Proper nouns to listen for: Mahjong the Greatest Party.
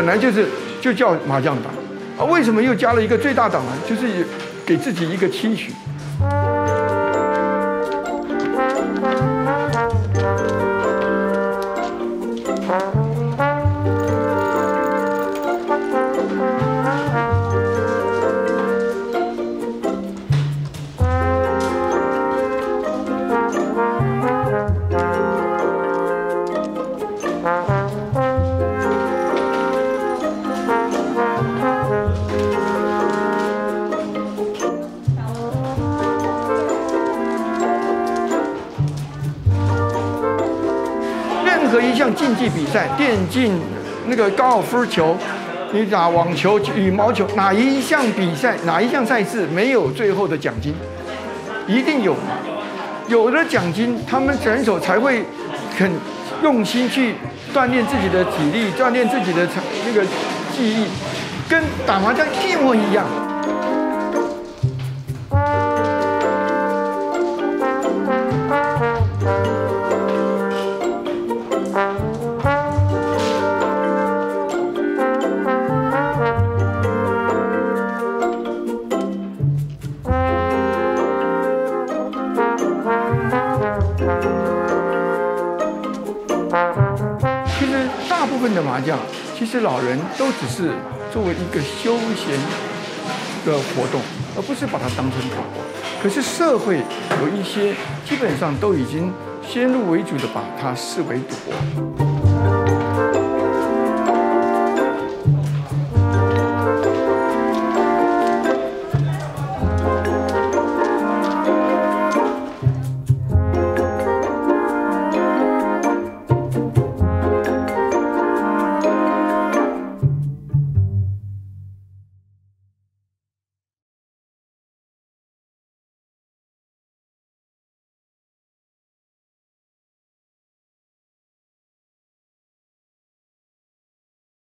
本来就叫麻将党啊，为什么又加了一个最大党呢？就是给自己一个期许。 竞技比赛、电竞、那个高尔夫球，你打网球、羽毛球，哪一项比赛、哪一项赛事没有最后的奖金？一定有嘛！有了奖金，他们选手才会很用心去锻炼自己的体力，锻炼自己的那个技艺，跟打麻将一模一样。 其实老人都只是作为一个休闲的活动，而不是把它当成赌博。可是社会有一些基本上都已经先入为主的把它视为赌博。